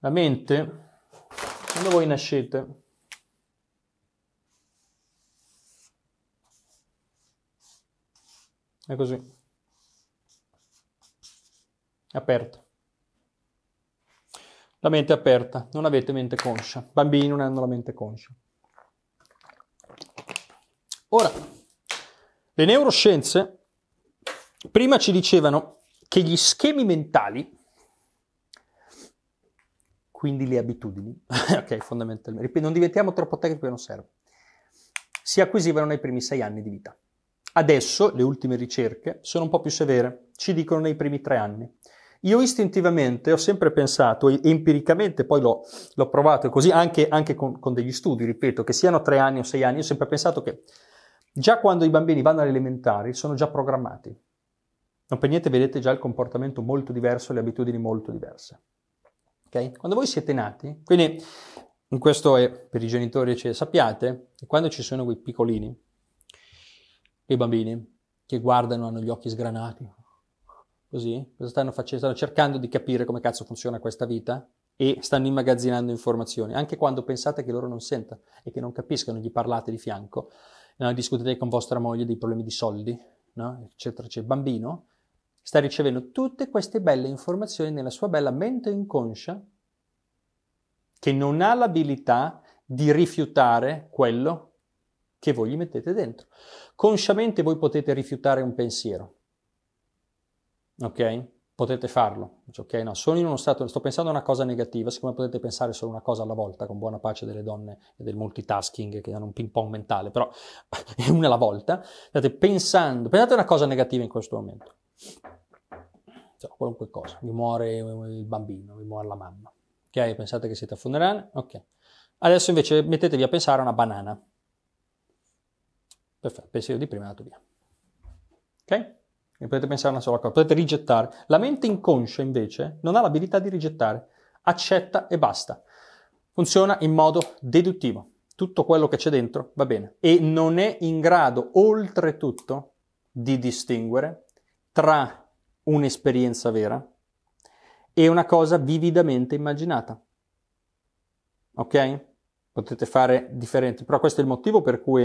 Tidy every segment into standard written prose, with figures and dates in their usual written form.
La mente, quando voi nascete, è così, è aperta. La mente è aperta, non avete mente conscia. I bambini non hanno la mente conscia. Ora, le neuroscienze prima ci dicevano che gli schemi mentali, quindi le abitudini, ok, fondamentalmente, non diventiamo troppo tecnici, non serve, si acquisivano nei primi 6 anni di vita. Adesso le ultime ricerche sono un po' più severe, ci dicono nei primi 3 anni. Io istintivamente ho sempre pensato, e empiricamente poi l'ho provato così, anche con degli studi, ripeto, che siano 3 anni o 6 anni, ho sempre pensato che già quando i bambini vanno alle elementari sono già programmati. Non per niente vedete già il comportamento molto diverso, le abitudini molto diverse. Okay? Quando voi siete nati, quindi questo è per i genitori, cioè, sappiate che quando ci sono quei piccolini, quei bambini che guardano, hanno gli occhi sgranati, così, cosa stanno facendo? Stanno cercando di capire come cazzo funziona questa vita e stanno immagazzinando informazioni, anche quando pensate che loro non sentano e che non capiscano, gli parlate di fianco, no? Discutete con vostra moglie dei problemi di soldi, no? Eccetera, eccetera. Il bambino sta ricevendo tutte queste belle informazioni nella sua bella mente inconscia che non ha l'abilità di rifiutare quello che voi gli mettete dentro. Consciamente voi potete rifiutare un pensiero, ok? Potete farlo, ok? No, sono in uno stato, sto pensando a una cosa negativa, siccome potete pensare solo una cosa alla volta, con buona pace delle donne e del multitasking che hanno un ping pong mentale, però una alla volta, state pensando, pensate a una cosa negativa in questo momento. Cioè, qualunque cosa, vi muore il bambino, vi muore la mamma, ok? Pensate che siete a funerale, ok? Adesso invece mettetevi a pensare a una banana. Perfetto, il pensiero di prima è andato via, ok? E potete pensare a una sola cosa, potete rigettare. La mente inconscia invece non ha l'abilità di rigettare, accetta e basta, funziona in modo deduttivo, tutto quello che c'è dentro va bene, e non è in grado oltretutto di distinguere tra un'esperienza vera e una cosa vividamente immaginata, ok? Potete fare differenti, però questo è il motivo per cui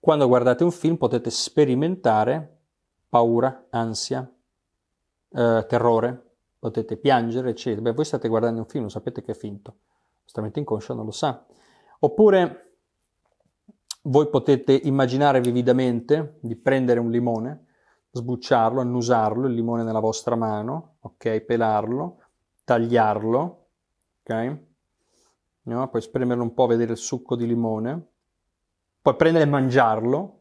quando guardate un film potete sperimentare paura, ansia, terrore, potete piangere, eccetera. Beh, voi state guardando un film, lo sapete che è finto, vostra mente inconscia non lo sa. Oppure voi potete immaginare vividamente di prendere un limone, sbucciarlo, annusarlo, il limone nella vostra mano, ok, pelarlo, tagliarlo, ok, no? Poi spremerlo un po', vedere il succo di limone, poi prendere e mangiarlo.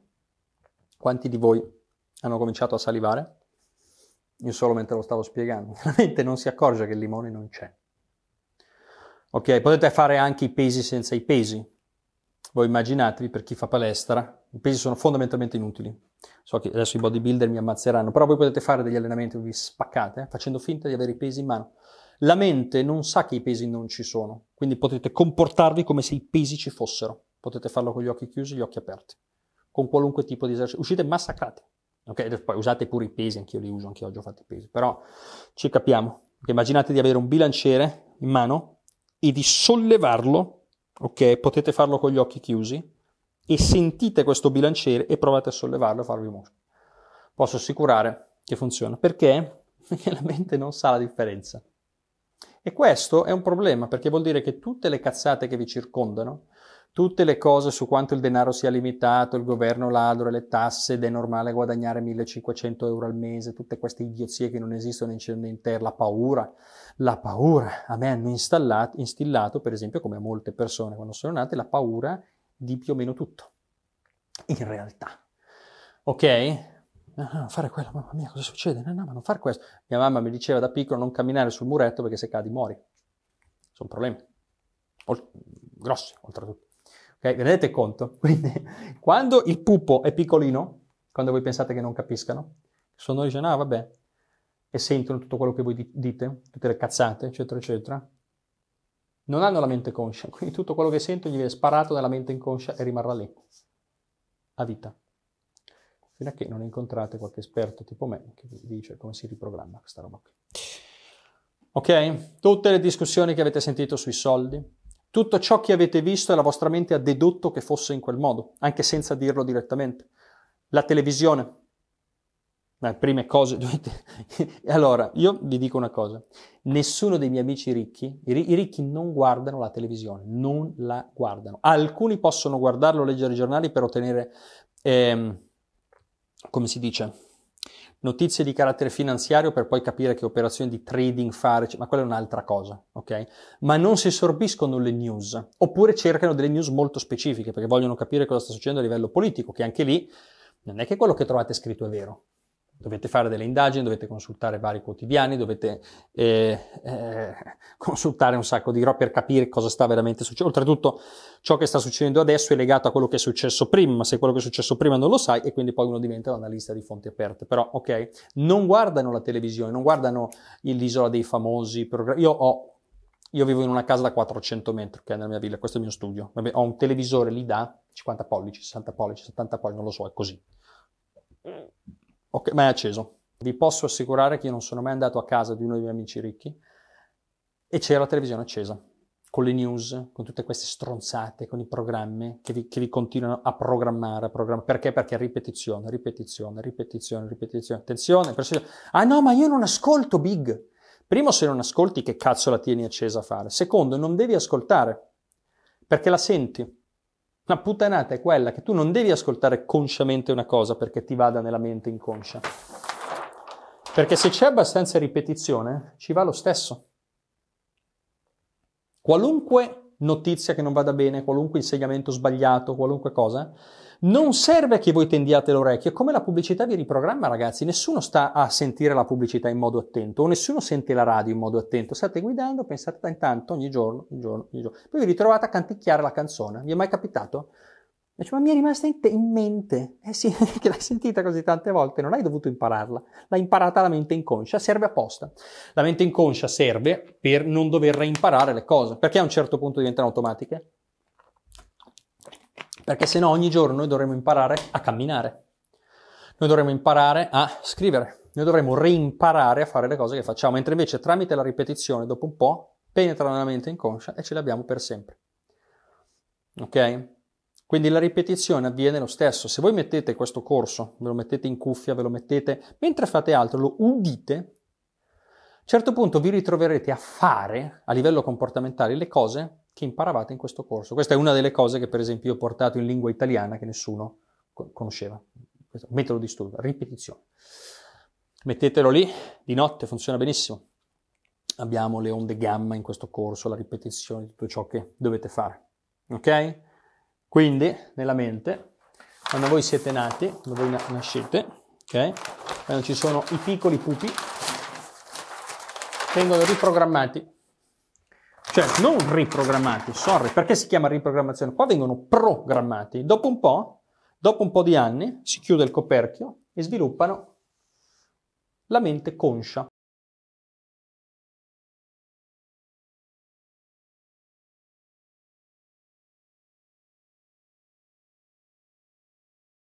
Quanti di voi hanno cominciato a salivare? Io solo mentre lo stavo spiegando, veramente non si accorge che il limone non c'è, ok? Potete fare anche i pesi senza i pesi, voi immaginatevi, per chi fa palestra, i pesi sono fondamentalmente inutili. So che adesso i bodybuilder mi ammazzeranno, però voi potete fare degli allenamenti dove vi spaccate facendo finta di avere i pesi in mano. La mente non sa che i pesi non ci sono, quindi potete comportarvi come se i pesi ci fossero. Potete farlo con gli occhi chiusi e gli occhi aperti, con qualunque tipo di esercizio. Uscite massacrati, ok? Poi usate pure i pesi, anch'io li uso, anch'io oggi ho fatto i pesi, però ci capiamo. Immaginate di avere un bilanciere in mano e di sollevarlo, ok? Potete farlo con gli occhi chiusi, e sentite questo bilanciere e provate a sollevarlo e farvi muscolo. Posso assicurare che funziona. Perché? Perché la mente non sa la differenza. E questo è un problema, perché vuol dire che tutte le cazzate che vi circondano, tutte le cose su quanto il denaro sia limitato, il governo ladro, le tasse, ed è normale guadagnare 1500 euro al mese, tutte queste idiozie che non esistono in cielo in terra, la paura, a me hanno instillato, per esempio, come a molte persone quando sono nate, la paura di più o meno tutto, in realtà, ok? No, non fare quello, mamma mia, cosa succede? No, ma non fare questo. Mia mamma mi diceva da piccolo non camminare sul muretto perché se cadi muori. Sono problemi grossi, oltretutto. Ok, vi rendete conto? Quindi, quando il pupo è piccolino, quando voi pensate che non capiscano, sono dice, no, vabbè, e sentono tutto quello che voi dite, tutte le cazzate, eccetera, eccetera. Non hanno la mente conscia, quindi tutto quello che sento gli viene sparato nella mente inconscia e rimarrà lì, a vita. Fino a che non incontrate qualche esperto tipo me che vi dice come si riprogramma questa roba qui. Ok? Tutte le discussioni che avete sentito sui soldi, tutto ciò che avete visto e la vostra mente ha dedotto che fosse in quel modo, anche senza dirlo direttamente. La televisione, le prime cose dovete... Allora, io vi dico una cosa, nessuno dei miei amici ricchi, i ricchi non guardano la televisione, non la guardano. Alcuni possono guardarlo, leggere i giornali per ottenere, come si dice... notizie di carattere finanziario per poi capire che operazioni di trading fare, ma quella è un'altra cosa, ok? Ma non si sorbiscono le news, oppure cercano delle news molto specifiche perché vogliono capire cosa sta succedendo a livello politico, che anche lì non è che quello che trovate scritto è vero. Dovete fare delle indagini, dovete consultare vari quotidiani, dovete consultare un sacco di roba per capire cosa sta veramente succedendo. Oltretutto ciò che sta succedendo adesso è legato a quello che è successo prima, ma se quello che è successo prima non lo sai, e quindi poi uno diventa un analista di fonti aperte. Però, ok, non guardano la televisione, non guardano l'Isola dei Famosi. Io vivo in una casa da 400 metri, che è nella mia villa, questo è il mio studio. Vabbè, ho un televisore lì da 50 pollici, 60 pollici, 70 pollici, non lo so, è così. Ok, ma è acceso. Vi posso assicurare che io non sono mai andato a casa di uno dei miei amici ricchi e c'era la televisione accesa, con le news, con tutte queste stronzate, con i programmi che vi continuano a programmare, Perché? Perché ripetizione. Attenzione, persino... Ah no, ma io non ascolto Big. Primo, se non ascolti, che cazzo la tieni accesa a fare? Secondo, non devi ascoltare, perché la senti. La puttanata è quella che tu non devi ascoltare consciamente una cosa perché ti vada nella mente inconscia. Perché se c'è abbastanza ripetizione, ci va lo stesso. Qualunque notizia che non vada bene, qualunque insegnamento sbagliato, qualunque cosa, non serve che voi tendiate l'orecchio. Come la pubblicità vi riprogramma, ragazzi. Nessuno sta a sentire la pubblicità in modo attento, o nessuno sente la radio in modo attento. State guidando, pensate intanto ogni giorno. Poi vi ritrovate a canticchiare la canzone. Vi è mai capitato? Dice, ma mi è rimasta in mente. Eh sì, che l'hai sentita così tante volte, non hai dovuto impararla. L'ha imparata la mente inconscia, serve apposta. La mente inconscia serve per non dover reimparare le cose, perché a un certo punto diventano automatiche. Perché se no ogni giorno noi dovremmo imparare a camminare, noi dovremmo imparare a scrivere, noi dovremmo reimparare a fare le cose che facciamo, mentre invece tramite la ripetizione dopo un po' penetra nella mente inconscia e ce l'abbiamo per sempre. Ok? Quindi la ripetizione avviene lo stesso. Se voi mettete questo corso, ve lo mettete in cuffia, ve lo mettete mentre fate altro, lo udite, a un certo punto vi ritroverete a fare a livello comportamentale le cose che imparavate in questo corso. Questa è una delle cose che per esempio io ho portato in lingua italiana che nessuno conosceva. Questo metodo di studio, ripetizione. Mettetelo lì, di notte funziona benissimo. Abbiamo le onde gamma in questo corso, la ripetizione, tutto ciò che dovete fare. Ok? Quindi, nella mente, quando voi siete nati, quando voi nascete, ok? Quando ci sono i piccoli pupi, vengono riprogrammati. Cioè, non riprogrammati, sorry, perché si chiama riprogrammazione? Qua vengono programmati. Dopo un po' di anni, si chiude il coperchio e sviluppano la mente conscia.